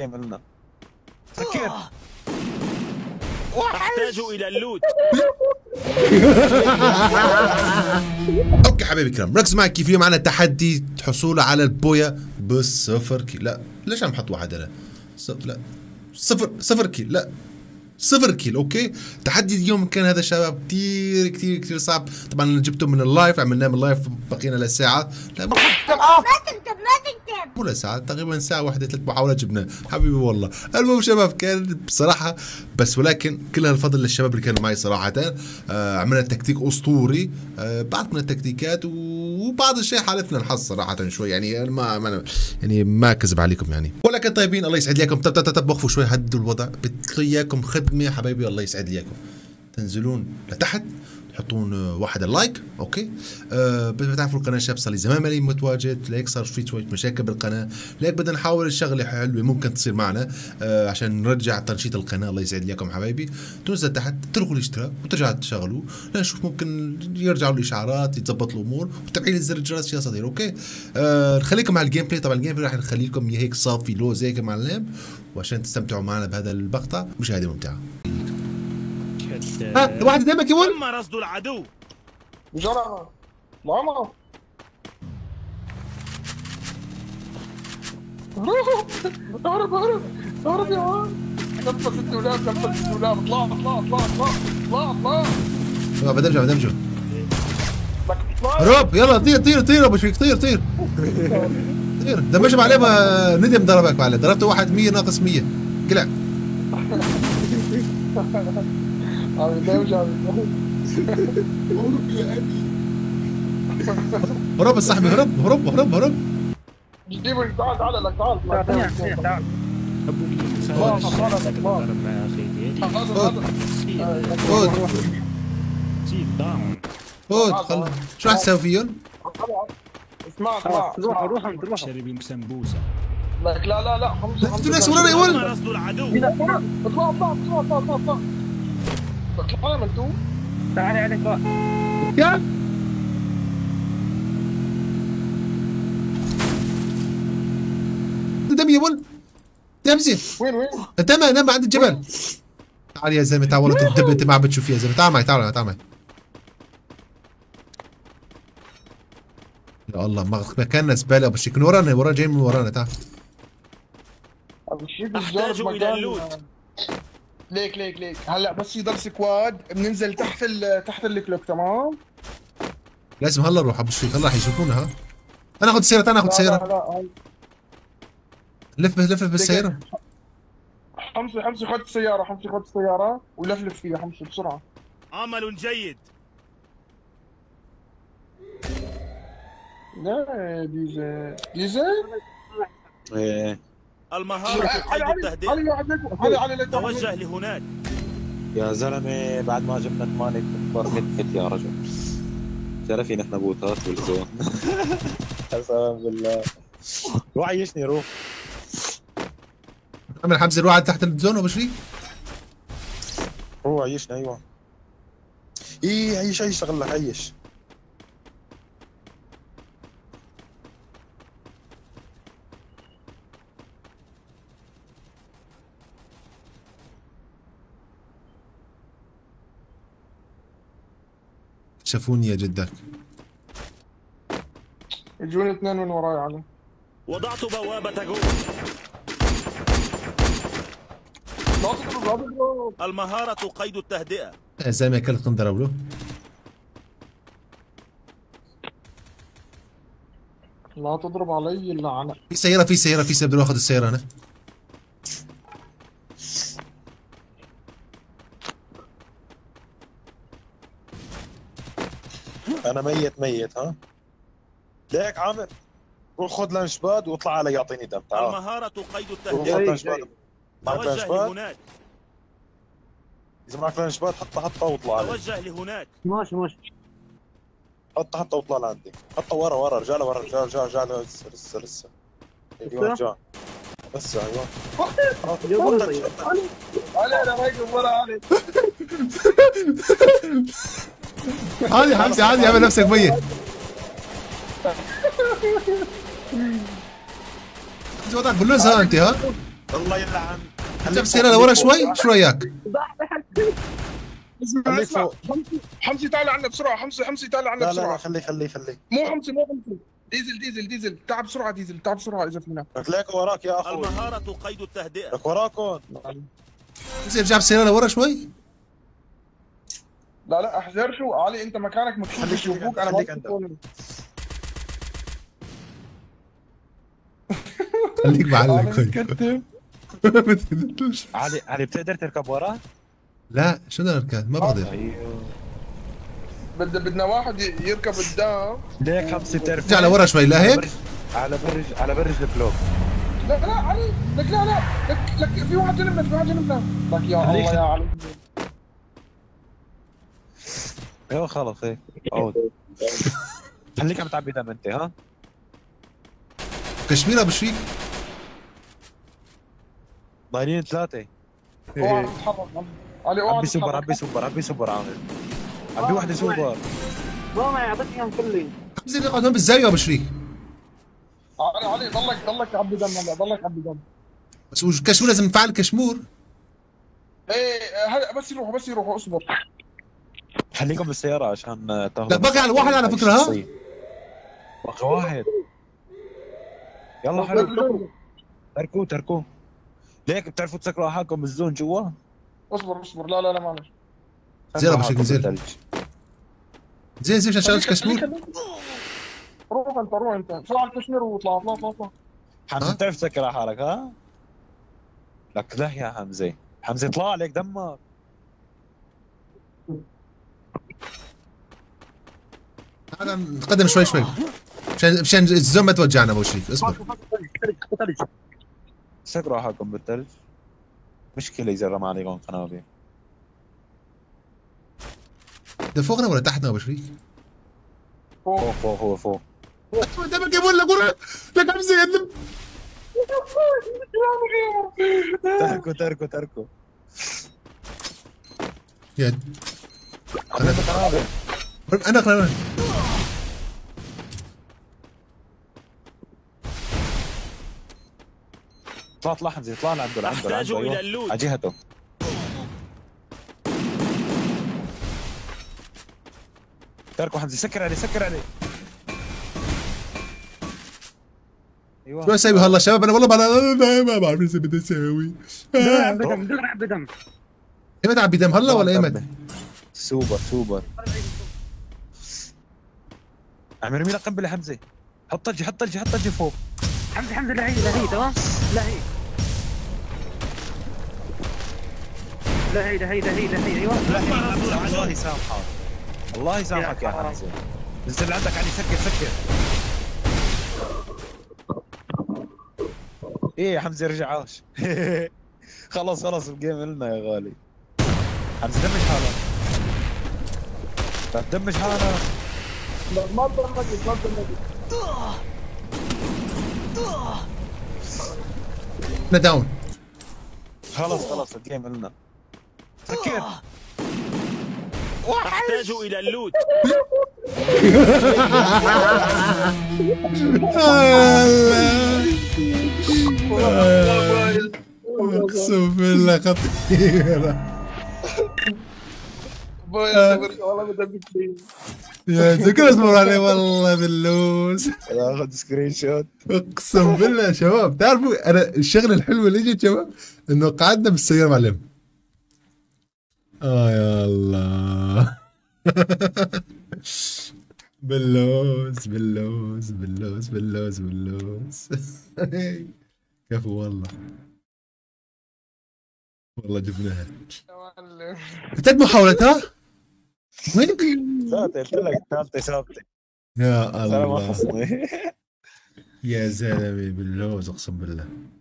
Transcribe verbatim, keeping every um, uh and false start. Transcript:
يعمل لنا سكر. احتاج الى اللوت. اوكي حبايبي الكرام، ركز معي كيف اليوم معنا تحدي حصول على البويا بالصفر كيلو. لا ليش عم حط واحد انا؟ صفر لا صفر صفر كيلو لا صفر كيلو. اوكي تحدي اليوم كان هذا شباب كثير كثير كثير صعب، طبعا انا جبته من اللايف، عملناه من اللايف بقينا لساعه. لا ما تكتب ما تكتب ولا ساعه، تقريبا ساعه واحده ثلاث محاولات جبناه حبيبي والله. المهم شباب كان بصراحه بس، ولكن كل هالفضل للشباب اللي كانوا معي صراحه. آه عملنا تكتيك اسطوري، آه بعض من التكتيكات وبعض الشيء حالفنا الحظ صراحه شوي، يعني ما, ما يعني ما كذب عليكم يعني، ولكن طيبين الله يسعد لكم. طب طب طب وقفوا شوي هدوا الوضع، بدي اياكم يا حبايبي الله يسعد ليكم تنزلون لتحت تحطون واحد اللايك. اوكي أه بتعرفوا القناه شاب صار لي زمان مالي متواجد، ليك صار في شويه مشاكل بالقناه، ليك بدنا نحاول شغله حلوه ممكن تصير معنا أه عشان نرجع تنشيط القناه. الله يسعد ليكم حبايبي، تنزل تحت تلغوا الاشتراك وترجعوا تشغلوه لنشوف ممكن يرجعوا الاشعارات يتظبط الامور، وتبعين زر الجرس يا صديقي. اوكي أه نخليكم على الجيم بلاي، طبعا الجيم بلاي راح نخلي لكم اياه هيك صافي لو زي كما علمنا، وعشان تستمتعوا معنا بهذا المقطع مشاهده ممتعه. ها واحد دايما كيقول ما رصد العدو بجرعه ماما اهرب اهرب اهرب يا واد نفس الدولاب نفس الدولاب اطلع اطلع اطلع اطلع اطلع اطلع ما بدمش ما بدمش هرب يلا طير طير طير ابو شفيق طير طير طير دمجهم عليه ندم ضربك عليه ضربت واحد مية ناقص مية قلع عم يدوج عم يدوج هرب يا صاحبي هرب هرب هرب هرب جيبوا تعال تعال لك تعال تعال تعال خذ خذ شو راح تسوي فيهم؟ اسمع اسمع روحوا روحوا روحوا شاربين سمبوسه لك لا لا لا خمسة ورانا يقول اطلع اطلع اطلع اطلع اطلع اطلع من تو تعالي عليك بقى يا دمي يا ولد دمسي وين وين انت ما نام عند الجبل تعال يا زلمه تعال والله الدب انت ما عم بتشوف يا زلمه تعال معي تعال تعال معي يا الله مكاننا زباله ابو شيك ورانا ورانا جاي من ورانا تعال ابو شيك احتاج الى اللوت ليك ليك ليك هلا بس يضل سكواد بننزل تحت ال تحت الكلوك تمام؟ لازم هلا نروح ابو شيك هلا راح يشوفونا ها انا اخذ سيارة انا اخذ سيارة لا لا لف لف بالسيارة حمصي حمصي خذ السيارة حمصي خذ السيارة ولفلف فيها حمصي بسرعة عمل جيد لا ديزل ديزل ايه المهارة على التهديد علي علي علي توجه لهناك يا زلمة بعد ما جبنا ثمانية كبار متكت يا رجل شرفي نحن بوتات والزون قسما بالله وعيشني روح عمل حمزة الواحد تحت الزون ومش لي هو عيشنا ايوه ايه عيش عيش شغلك عيش شافوني يا جدك اجوني اثنين من وراي علي وضعت بوابة جول المهارة قيد التهدئة زي ما كانت تنضرب له لا تضرب علي اللعنة في سيارة في سيارة في سيارة بدي اخذ السيارة انا أنا ميت ميت ها؟ ليك عامر روح خذ لانشباد واطلع علي يعطيني دم تعال المهارة قيد التهدئة روح خذ لانشباد معك لانشباد إذا معك لانشباد حطه حطه واطلع علي توجه لهناك ماشي ماشي حطه حطه واطلع لعندي حطه ورا ورا رجاله ورا رجاله رجاله رجاله لسه لسه لسه أيوه رجال لسه أيوه يا علي أنا ما يقف ولا علي عادي حمزة عادي اعمل نفسك ميت شو وضعك باللوز ها انت ها؟ الله يلعن. تفسير انا ورا شوي، شو رايك؟ اسمع اسمع حمزي تعال عنا بسرعه، حمزي حمزي تعال عنا بسرعه. لا لا خليه خليه خليه مو حمزي مو حمزي ديزل ديزل ديزل تعال بسرعه، ديزل تعال بسرعه اذا فينا. لك وراك يا اخوي. المهارة قيد التهدئة. لك وراكم. ديزل جاب سيارة لورا شوي. لا لا احذر شو علي انت مكانك مكشوف يشوفوك انا بقول خليك معلم كويس. علي علي بتقدر تركب وراه؟ لا شو بدي اركب ما بقدر. ايوه بدنا بدنا واحد يركب قدام. ليك خمسه بتعرف ارجع لورا شوي. لا هيك على برج على برج البلوك. لا لا علي لك لا لا لك لك في واحد جنبنا في واحد جنبنا لك يا الله يا علي. ايوه خلص هيك عود خليك عم تعبي دم انت ها؟ كشميرة بشريك ضايلين ثلاثة. اوعى تتحرك علي اوعى تتحرك. عبي سوبر عبي سوبر عامل عبي وحدة سوبر. ضامع اعطيتني اياهم كلي. بصير اقعد هون بالزاوية بشريك. علي علي ضلك ضلك عبي دم هلا ضلك عبي دم. بس كشمور لازم نفعل كشمور. ايه هلا بس يروحوا بس يروحوا اصبر. خليكم بالسيارة عشان تاخذوا. لا باقي على واحد على فكرة ها؟ باقي واحد. يلا حلو تركوه تركوه. ليك بتعرفوا تسكروا حالكم بالزون جوا؟ اصبر اصبر لا لا لا معلش. زين ابو شكل زين. زين زين مشان شغلت كشمير. روح انت روح انت، بسرعة على الكشمير واطلع اطلع اطلع اطلع. حمزة بتعرف تسكر على حالك ها؟ لك لا يا حمزة، حمزة اطلع ليك دمك. هذا نتقدم شوي شوي. مشان مشان الزون ما توجعنا ابو شريك اصبر. سكروا حالكم بالثلج مشكلة يزرم عليكم قنابل. ده فوقنا ولا تحتنا يا ابو شريك؟ فوق فوق هو فوق. انت بتجيبوا لنا قرعة لك حمزة يقدم. تركوا تركوا تركوا. يا انا قنابل انا قنابل اطلع اطلع حمزة اطلع لعنده لعنده احتاج الى اللوت على جهته. تركوا حمزة سكر عليه سكر عليه. ايوه شو اسوي هلا شباب انا والله ما بعرف شو بدي اسوي. دور بدم دور بدم ايمتى عبي دم هلا ولا ايمتى؟ سوبر سوبر عم يرمي لك قنبله حمزة. حط ثلجي حط ثلجي حط ثلجي فوق. حمزة حمزة لا هي لا هي تمام لا هي لا هي لا هي لا هي لا هي ايوه لا هي. الله يسامحك الله يسامحك يا حمزة. نزل عندك علي سكر سكر. ايه حمزة رجعاش. خلص خلص الجيم لنا يا غالي. حمزة دمج حالك لا تدمج حالك. لا ما تضربني ما تضربني. احنا داون خلص خلص الجيم لنا. سكر احتاج الى اللوت. اقسم بالله خطيرة يا ذكر اسمه عليه والله باللوز. اخذ سكرين شوت اقسم بالله يا شباب. تعرفوا انا الشغله الحلوه اللي جت شباب انه قعدنا بالسياره معلم. اه يا الله باللوز باللوز باللوز باللوز باللوز. كفو والله والله جبناها. ثلاث محاولات ها؟ وينك؟ ثابتة قلت لك ثابتة ثابتة. يا الله يا زلمة باللوز اقسم بالله.